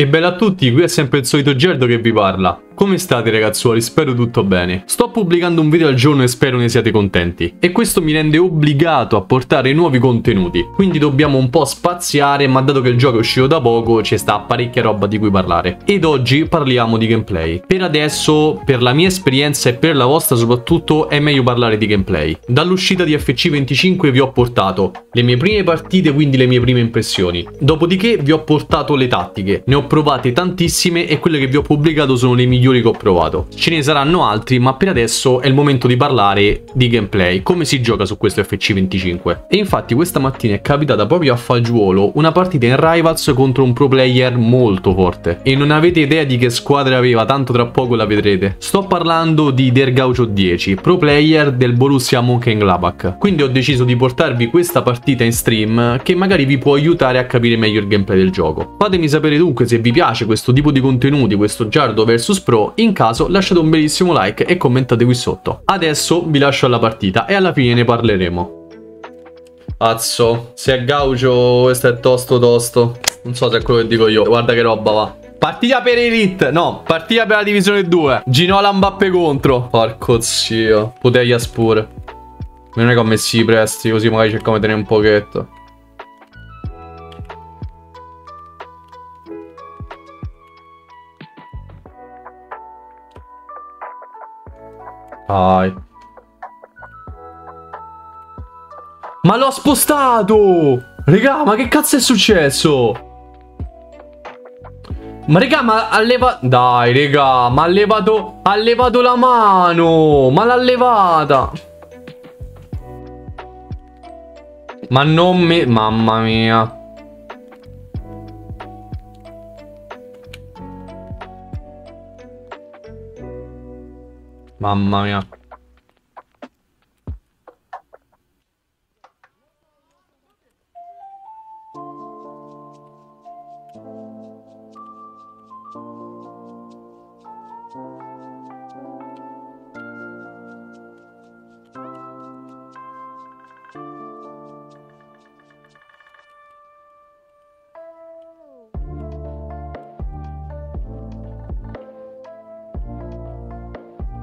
E bella a tutti, qui è sempre il solito Giardo che vi parla. Come state ragazzuoli? Spero tutto bene. Sto pubblicando un video al giorno e spero ne siate contenti. E questo mi rende obbligato a portare nuovi contenuti. Quindi dobbiamo un po' spaziare, ma dato che il gioco è uscito da poco, ci sta parecchia roba di cui parlare. Ed oggi parliamo di gameplay. Per adesso, per la mia esperienza e per la vostra soprattutto, è meglio parlare di gameplay. Dall'uscita di FC25 vi ho portato le mie prime partite, quindi le mie prime impressioni. Dopodiché vi ho portato le tattiche. Ne ho provate tantissime e quelle che vi ho pubblicato sono le migliori che ho provato. Ce ne saranno altri, ma per adesso è il momento di parlare di gameplay, come si gioca su questo FC25. E infatti questa mattina è capitata proprio a Fagiuolo una partita in Rivals contro un pro player molto forte, e non avete idea di che squadra aveva, tanto tra poco la vedrete. Sto parlando di der gaucho 10, pro player del Borussia Mönchengladbach. Quindi ho deciso di portarvi questa partita in stream, che magari vi può aiutare a capire meglio il gameplay del gioco. Fatemi sapere dunque se vi piace questo tipo di contenuti, questo Giardo vs Pro. In caso lasciate un bellissimo like e commentate qui sotto. Adesso vi lascio alla partita e alla fine ne parleremo. Azzo, se è gaucho questo è tosto. Non so se è quello che dico io. Guarda che roba, va. Partita per Elite, no, partita per la divisione 2. Ginola Mbappé contro. Porco zio, Potegas pure. Non è che ho messo i prestiti, così magari cerchiamo di tenere un pochetto. Ai. Ma l'ho spostato! Regà, ma che cazzo è successo? Ma regà, ma ha levato... Dai, regà, ma ha levato... Ha levato la mano! Ma l'ha levata! Ma non me... Mamma mia! Mamma mia.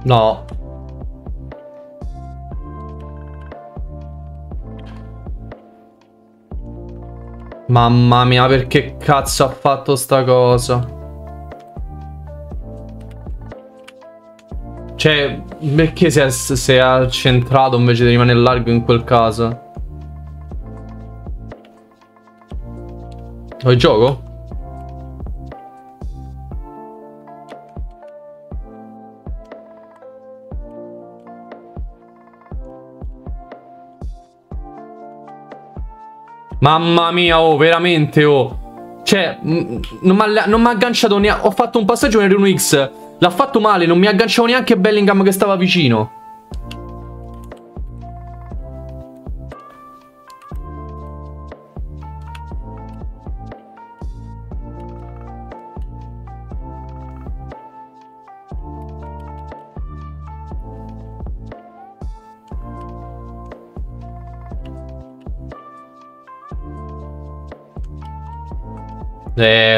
No. Mamma mia, perché cazzo ha fatto sta cosa? Cioè, perché si è centrato invece di rimanere largo in quel caso? Lo gioco? Mamma mia, oh, veramente, oh. Cioè, non mi ha agganciato neanche... Ho fatto un passaggio nel Rune X. L'ha fatto male, non mi agganciavo neanche Bellingham che stava vicino.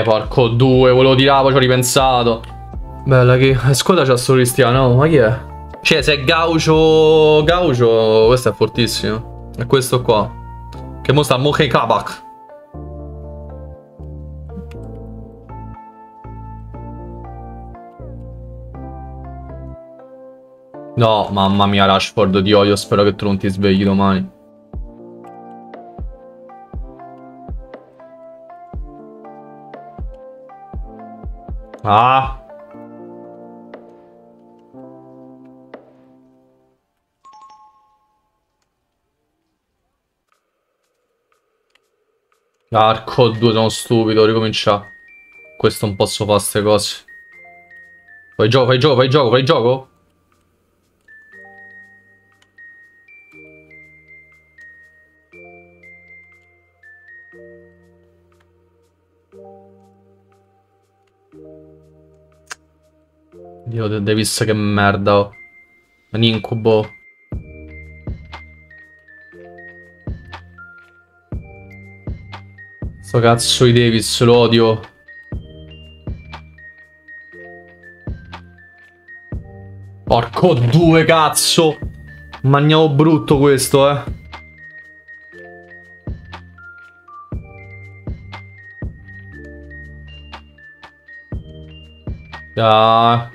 Porco due, volevo tirare, ci ho ripensato. Bella che squadra c'ha solo Cristiano, ma chi è? Cioè, se è gaucho, questo è fortissimo. È questo qua. Che mo sta a Mönchengladbach. No, mamma mia, Rashford, ti odio, spero che tu non ti svegli domani. Ah. Arco 2, sono stupido, ricomincia. Questo non posso fare queste cose. Fai gioco. Dio, Davis, che merda, oh. Un incubo. Sto cazzo di Davis, lo odio. Porco due, cazzo. Mangiavo brutto questo, eh. Ah.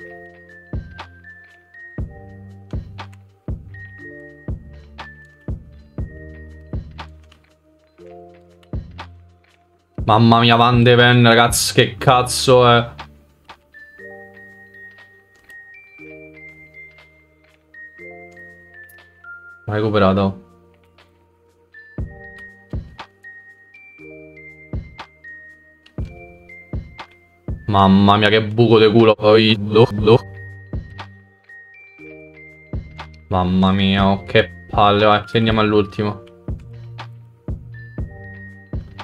Mamma mia, Van de Venne, ragazzi, che cazzo è? Ma recuperato. Mamma mia, che buco di culo. Mamma mia, oh, che palle, vai, segniamo all'ultimo.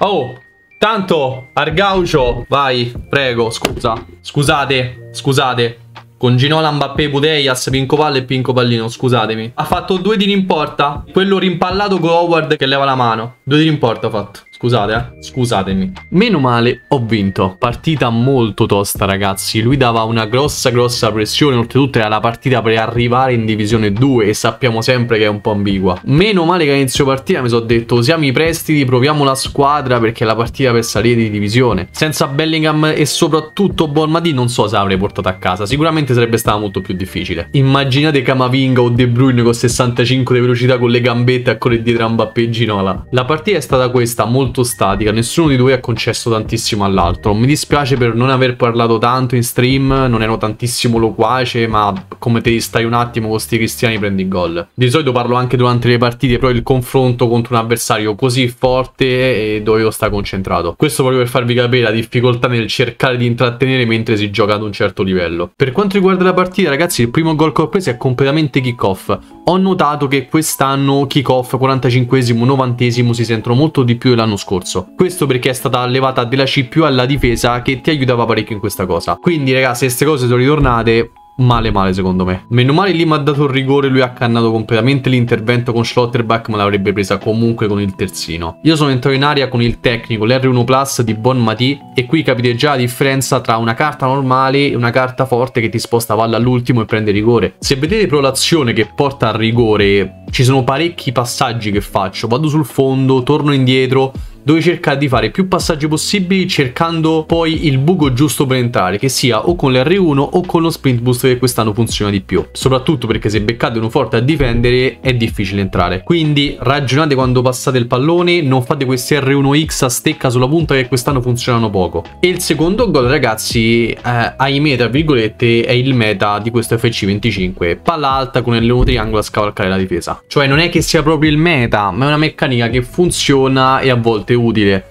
Oh! Tanto, der gaucho, vai, prego, scusa, scusate, con Ginola, Mbappé, Potegas, Pinco Palla e Pinco Pallino, scusatemi. Ha fatto 2 tiri in porta, quello rimpallato con Howard che leva la mano, 2 tiri in porta ha fatto. Scusate, scusatemi. Meno male, ho vinto. Partita molto tosta, ragazzi. Lui dava una grossa pressione. Oltretutto era la partita per arrivare in Divisione 2 e sappiamo sempre che è un po' ambigua. Meno male che all'inizio partita mi sono detto usiamo i prestiti, proviamo la squadra perché è la partita per salire di divisione. Senza Bellingham e soprattutto Bonmatí non so se l'avrei portata a casa. Sicuramente sarebbe stata molto più difficile. Immaginate Camavinga o De Bruyne con 65 di velocità con le gambette a correre dietro a Mbappé e Ginola. La partita è stata questa, molto statica, nessuno di due ha concesso tantissimo all'altro. Mi dispiace per non aver parlato tanto in stream, non ero tantissimo loquace, ma come te stai un attimo con sti cristiani prendi gol. Di solito parlo anche durante le partite, però il confronto contro un avversario così forte e dovevo stare concentrato. Questo proprio per farvi capire la difficoltà nel cercare di intrattenere mentre si gioca ad un certo livello. Per quanto riguarda la partita, ragazzi, il primo gol che ho preso è completamente kick off. Ho notato che quest'anno kick off 45esimo, 90esimo si sentono molto di più dell'anno scorso. Questo perché è stata levata della C più alla difesa che ti aiutava parecchio in questa cosa. Quindi ragazzi, queste cose sono ritornate male secondo me. Meno male lì mi ha dato il rigore, lui ha cannato completamente l'intervento con Schlotterbeck, ma l'avrebbe presa comunque con il terzino. Io sono entrato in aria con il tecnico, l'R1 Plus di Bonmatí, e qui capite già la differenza tra una carta normale e una carta forte che ti sposta palla all'ultimo e prende rigore. Se vedete però l'azione che porta al rigore, ci sono parecchi passaggi che faccio, vado sul fondo, torno indietro, dove cercare di fare più passaggi possibili cercando poi il buco giusto per entrare, che sia o con l'R1 o con lo sprint boost che quest'anno funziona di più, soprattutto perché se beccate uno forte a difendere è difficile entrare. Quindi ragionate quando passate il pallone, non fate questi R1X a stecca sulla punta che quest'anno funzionano poco. E il secondo gol, ragazzi, ahimè tra virgolette, è il meta di questo FC25, palla alta con L1 triangolo a scavalcare la difesa. Cioè non è che sia proprio il meta, ma è una meccanica che funziona e a volte utile.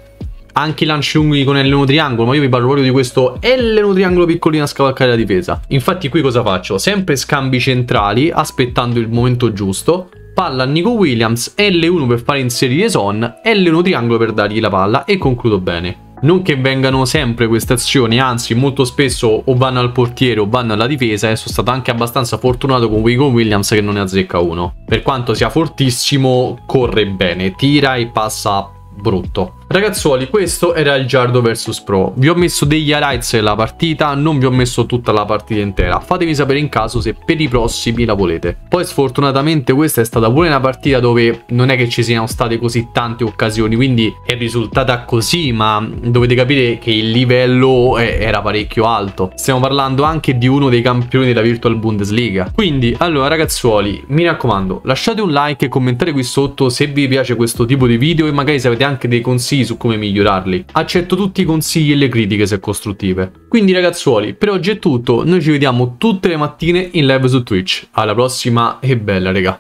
Anche i lanci lunghi con L1 triangolo, ma io vi parlo proprio di questo L1 triangolo piccolino a scavalcare la difesa. Infatti qui cosa faccio? Sempre scambi centrali, aspettando il momento giusto, palla a Nico Williams, L1 per fare inserire Son, L1 triangolo per dargli la palla e concludo bene. Non che vengano sempre queste azioni, anzi molto spesso o vanno al portiere o vanno alla difesa, e sono stato anche abbastanza fortunato con Wigo Williams che non ne azzecca uno. Per quanto sia fortissimo, corre bene, tira e passa brutto. Ragazzuoli, questo era il Giardo vs Pro. Vi ho messo degli highlights della partita, non vi ho messo tutta la partita intera. Fatemi sapere in caso se per i prossimi la volete. Poi sfortunatamente questa è stata pure una partita dove non è che ci siano state così tante occasioni, quindi è risultata così, ma dovete capire che il livello era parecchio alto. Stiamo parlando anche di uno dei campioni della Virtual Bundesliga. Quindi, allora ragazzuoli, mi raccomando, lasciate un like e commentate qui sotto se vi piace questo tipo di video e magari se avete anche dei consigli su come migliorarli. Accetto tutti i consigli e le critiche se costruttive. Quindi ragazzuoli, per oggi è tutto, noi ci vediamo tutte le mattine in live su Twitch. Alla prossima e bella, raga.